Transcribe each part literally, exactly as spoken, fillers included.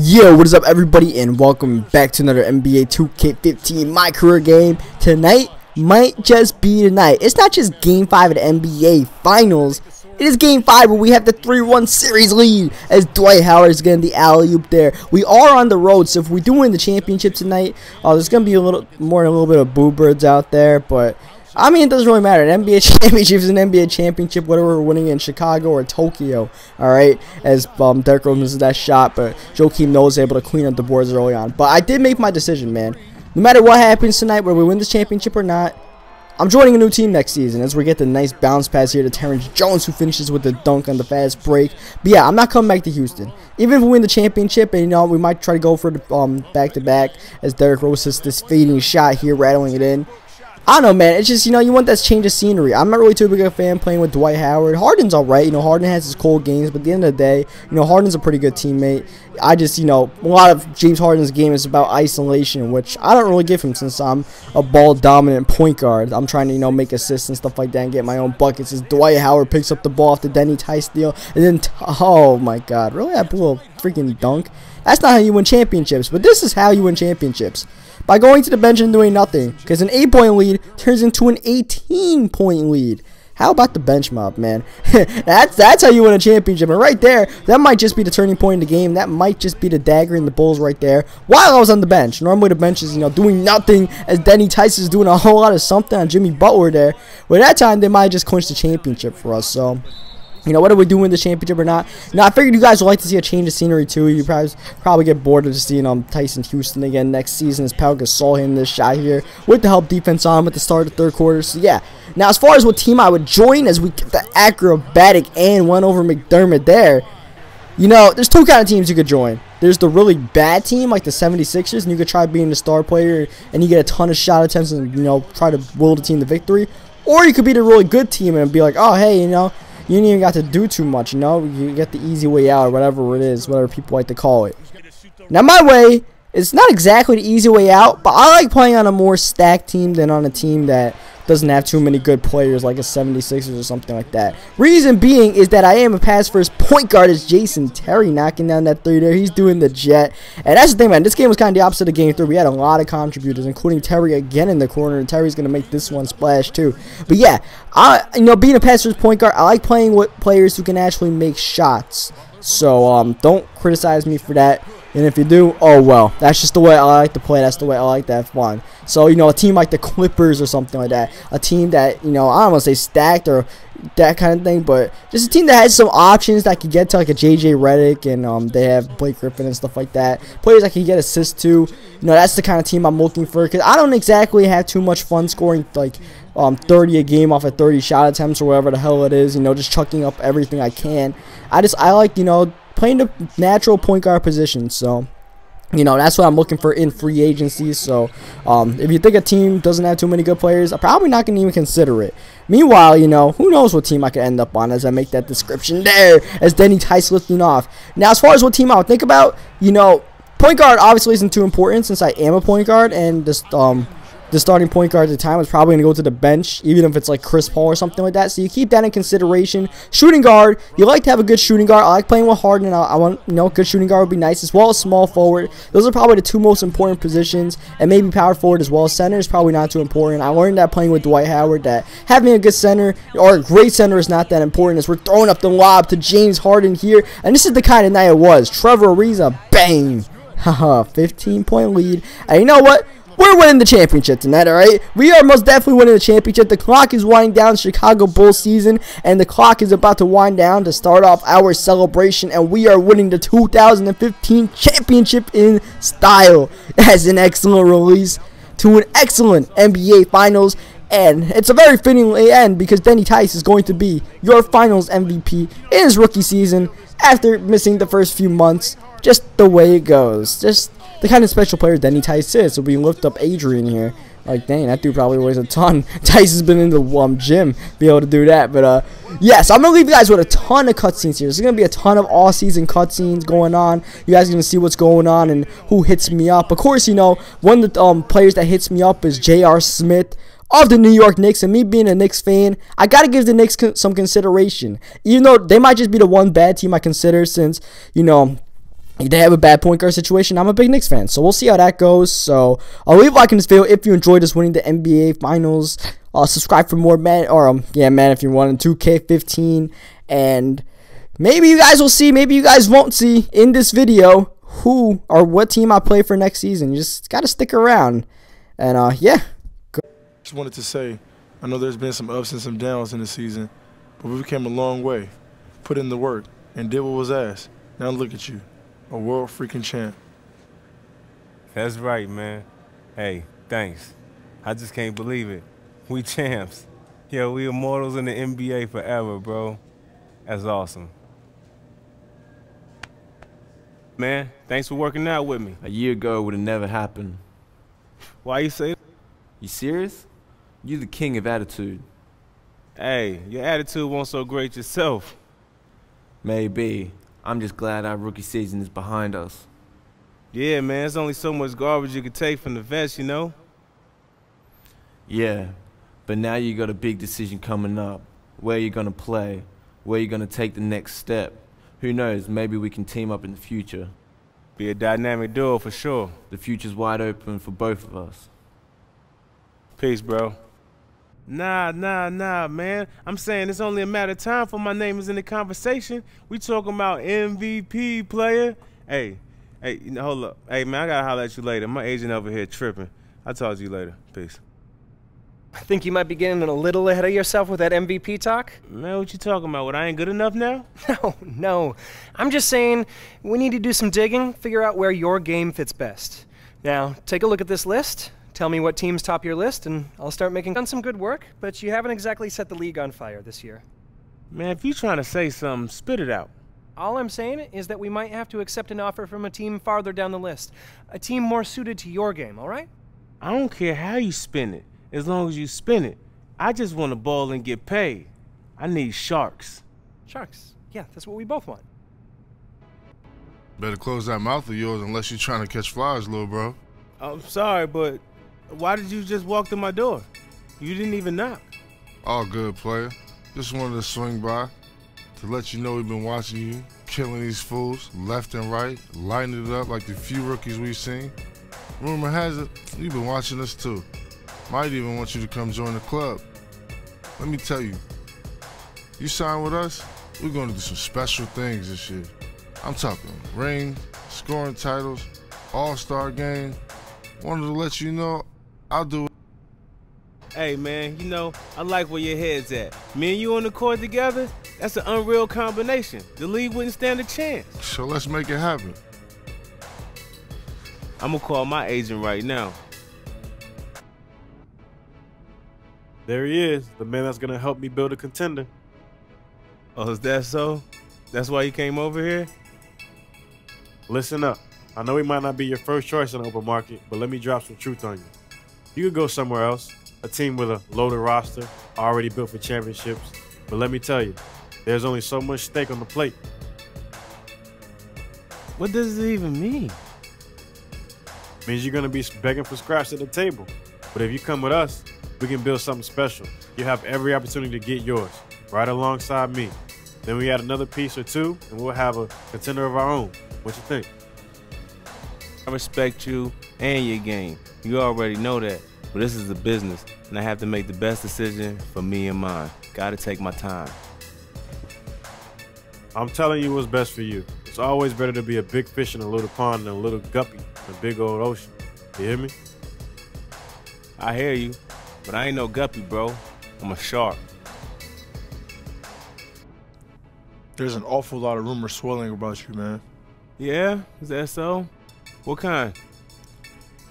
Yo, what is up everybody, and welcome back to another N B A two K fifteen My Career game. Tonight might just be tonight. It's not just game five of the N B A Finals. It is game five where we have the three one series lead as Dwight Howard is getting the alley-oop there. We are on the road, so if we do win the championship tonight, uh, there's going to be a little more than a little bit of boo birds out there, but I mean, it doesn't really matter. An N B A championship is an N B A championship, whether we're winning in Chicago or Tokyo, all right? As um, Derrick Rose misses that shot, but Joakim Noah is able to clean up the boards early on. But I did make my decision, man. No matter what happens tonight, whether we win this championship or not, I'm joining a new team next season as we get the nice bounce pass here to Terrence Jones, who finishes with the dunk on the fast break. But yeah, I'm not coming back to Houston. Even if we win the championship, and you know, we might try to go for the um, back-to-back as Derrick Rose hits this fading shot here, rattling it in. I don't know, man. It's just, you know, you want that change of scenery. I'm not really too big a fan playing with Dwight Howard. Harden's alright. You know, Harden has his cold games, but at the end of the day, you know, Harden's a pretty good teammate. I just, you know, a lot of James Harden's game is about isolation, which I don't really give him since I'm a ball-dominant point guard. I'm trying to, you know, make assists and stuff like that and get my own buckets as Dwight Howard picks up the ball off the Denny Tice deal. And then, oh my god, really? I blew a freaking dunk? That's not how you win championships, but this is how you win championships. By going to the bench and doing nothing, because an eight-point lead turns into an eighteen-point lead. How about the bench mob, man? that's that's how you win a championship. And right there, that might just be the turning point in the game. That might just be the dagger in the Bulls right there. While I was on the bench, normally the bench is, you know, doing nothing, as Denny Tice is doing a whole lot of something on Jimmy Butler there. But that time, they might just clinch the championship for us. So, you know, whether we do win the championship or not. Now, I figured you guys would like to see a change of scenery, too. You probably probably get bored of just seeing um, Tyson Houston again next season as Pau Gasol hitting this shot here with the help defense on him at the start of the third quarter. So, yeah. Now, as far as what team I would join as we get the acrobatic and one over McDermott there, you know, there's two kind of teams you could join. There's the really bad team, like the seventy-sixers, and you could try being the star player and you get a ton of shot attempts and, you know, try to will the team to victory. Or you could be the really good team and be like, oh, hey, you know, you didn't even got to do too much, you know? You get the easy way out or whatever it is, whatever people like to call it. Now, my way, it's not exactly the easy way out, but I like playing on a more stacked team than on a team that doesn't have too many good players like a seventy-sixers or something like that. Reason being is that I am a pass-first point guard as Jason Terry knocking down that three there. He's doing the jet. And that's the thing, man. This game was kind of the opposite of game three. We had a lot of contributors, including Terry again in the corner. And Terry's going to make this one splash, too. But, yeah, I, you know, being a pass-first point guard, I like playing with players who can actually make shots. So, um, don't criticize me for that. And if you do, oh well. That's just the way I like to play. That's the way I like to have fun. So, you know, a team like the Clippers or something like that. A team that, you know, I don't want to say stacked or that kind of thing. But just a team that has some options that I could get to, like a J J. Redick. And um, they have Blake Griffin and stuff like that. Players I can get assists to. You know, that's the kind of team I'm looking for. Because I don't exactly have too much fun scoring, like, Um, thirty a game off of thirty shot attempts or whatever the hell it is, you know, just chucking up everything I can. I just, I like, you know, playing the natural point guard position, so, you know, that's what I'm looking for in free agency. So, um, if you think a team doesn't have too many good players, I'm probably not going to even consider it. Meanwhile, you know, who knows what team I could end up on as I make that description there, as Denny Tice lifting off. Now, as far as what team I would think about, you know, point guard obviously isn't too important since I am a point guard, and just, um... the starting point guard at the time was probably going to go to the bench, even if it's like Chris Paul or something like that. So you keep that in consideration. Shooting guard, you like to have a good shooting guard. I like playing with Harden, and I, I want, you know, good shooting guard would be nice, as well as small forward. Those are probably the two most important positions, and maybe power forward as well. Center is probably not too important. I learned that playing with Dwight Howard, that having a good center or a great center is not that important, as we're throwing up the lob to James Harden here. And this is the kind of night it was. Trevor Ariza, bang! Haha, fifteen-point lead. And you know what? We're winning the championship tonight, alright? We are most definitely winning the championship. The clock is winding down Chicago Bulls season, and the clock is about to wind down to start off our celebration, and we are winning the two thousand fifteen championship in style. That's an excellent release to an excellent N B A Finals, and it's a very fitting end because Denny Tice is going to be your Finals M V P in his rookie season after missing the first few months. Just the way it goes. Just the kind of special player Denny Tice is. So we lift up Adrian here. Like, dang, that dude probably weighs a ton. Tice has been in the um, gym to be able to do that. But, uh, yeah, so I'm going to leave you guys with a ton of cutscenes here. There's going to be a ton of all-season cutscenes going on. You guys are going to see what's going on and who hits me up. Of course, you know, one of the um, players that hits me up is J R Smith of the New York Knicks, and me being a Knicks fan, I got to give the Knicks con some consideration. Even though they might just be the one bad team I consider since, you know, they have a bad point guard situation. I'm a big Knicks fan, so we'll see how that goes. So I'll leave a like in this video if you enjoyed us winning the N B A Finals. Uh, subscribe for more, man. Or um, yeah, man, if you want in two K fifteen, and maybe you guys will see, maybe you guys won't see in this video who or what team I play for next season. You just gotta stick around, and uh, yeah. Just wanted to say, I know there's been some ups and some downs in the season, but we came a long way, put in the work, and did what was asked. Now look at you. A world freaking champ. That's right, man. Hey, thanks. I just can't believe it. We champs. Yo, we immortals in the N B A forever, bro. That's awesome. Man, thanks for working out with me. A year ago, it would have never happened. Why you say that? You serious? You the king of attitude. Hey, your attitude wasn't so great yourself. Maybe. I'm just glad our rookie season is behind us. Yeah, man, there's only so much garbage you could take from the vets, you know? Yeah, but now you got a big decision coming up. Where you're going to play, where you're going to take the next step. Who knows, maybe we can team up in the future. Be a dynamic duo for sure. The future's wide open for both of us. Peace, bro. Nah, nah, nah, man. I'm saying it's only a matter of time for my name is in the conversation. We talking about M V P player. Hey, hey, hold up. Hey, man, I gotta holler at you later. My agent over here tripping. I'll talk to you later. Peace. I think you might be getting a little ahead of yourself with that M V P talk. Man, what you talking about? What, I ain't good enough now? No, no. I'm just saying we need to do some digging, figure out where your game fits best. Now, take a look at this list. Tell me what teams top your list, and I'll start making done some good work, but you haven't exactly set the league on fire this year. Man, if you're trying to say something, spit it out. All I'm saying is that we might have to accept an offer from a team farther down the list, a team more suited to your game, all right? I don't care how you spin it, as long as you spin it. I just want to ball and get paid. I need sharks. Sharks? Yeah, that's what we both want. Better close that mouth of yours unless you're trying to catch flies, little bro. I'm sorry, but... why did you just walk through my door? You didn't even knock. All good, player. Just wanted to swing by to let you know we've been watching you, killing these fools left and right, lighting it up like the few rookies we've seen. Rumor has it, you've been watching us too. Might even want you to come join the club. Let me tell you, you sign with us, we're going to do some special things this year. I'm talking rings, scoring titles, all-star game. Wanted to let you know I'll do it. Hey, man, you know, I like where your head's at. Me and you on the court together, that's an unreal combination. The league wouldn't stand a chance. So let's make it happen. I'm going to call my agent right now. There he is, the man that's going to help me build a contender. Oh, is that so? That's why you came over here? Listen up. I know he might not be your first choice in the open market, but let me drop some truth on you. You could go somewhere else, a team with a loaded roster, already built for championships. But let me tell you, there's only so much steak on the plate. What does it even mean? It means you're going to be begging for scraps at the table. But if you come with us, we can build something special. You have every opportunity to get yours, right alongside me. Then we add another piece or two, and we'll have a contender of our own. What you think? I respect you and your game. You already know that, but this is a business, and I have to make the best decision for me and mine. Gotta take my time. I'm telling you what's best for you. It's always better to be a big fish in a little pond than a little guppy in a big old ocean. You hear me? I hear you, but I ain't no guppy, bro. I'm a shark. There's an awful lot of rumors swirling about you, man. Yeah? Is that so? What kind?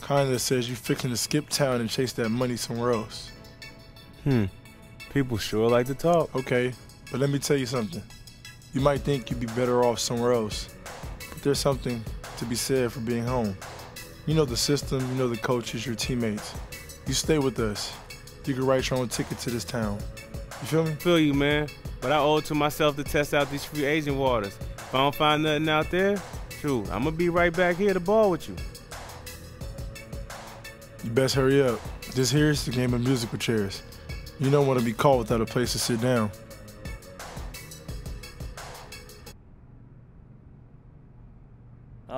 Kind that says you fixing to skip town and chase that money somewhere else. Hmm. People sure like to talk. Okay, but let me tell you something. You might think you'd be better off somewhere else, but there's something to be said for being home. You know the system, you know the coaches, your teammates. You stay with us. You can write your own ticket to this town. You feel me? I feel you, man. But I owe it to myself to test out these free agent waters. If I don't find nothing out there, I'm gonna be right back here to ball with you. You best hurry up. This here's the game of musical chairs. You don't want to be caught without a place to sit down.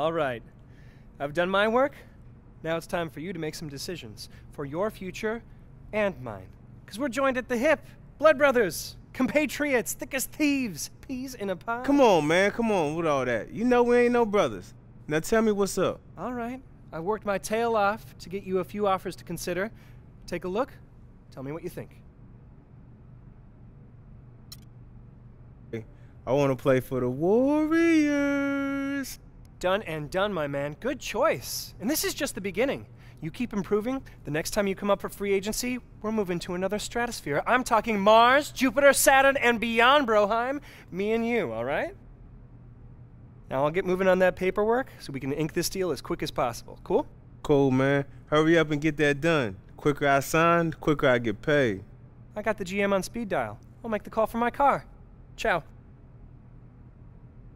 All right. I've done my work. Now it's time for you to make some decisions for your future and mine. Because we're joined at the hip. Blood brothers, compatriots, thick as thieves, peas in a pie. Come on, man. Come on with all that. You know we ain't no brothers. Now tell me what's up. All right. I worked my tail off to get you a few offers to consider. Take a look. Tell me what you think. I want to play for the Warriors. Done and done, my man. Good choice. And this is just the beginning. You keep improving. The next time you come up for free agency, we're moving to another stratosphere. I'm talking Mars, Jupiter, Saturn, and beyond, Broheim. Me and you, all right? Now I'll get moving on that paperwork so we can ink this deal as quick as possible. Cool? Cool, man. Hurry up and get that done. The quicker I sign, the quicker I get paid. I got the G M on speed dial. I'll make the call for my car. Ciao.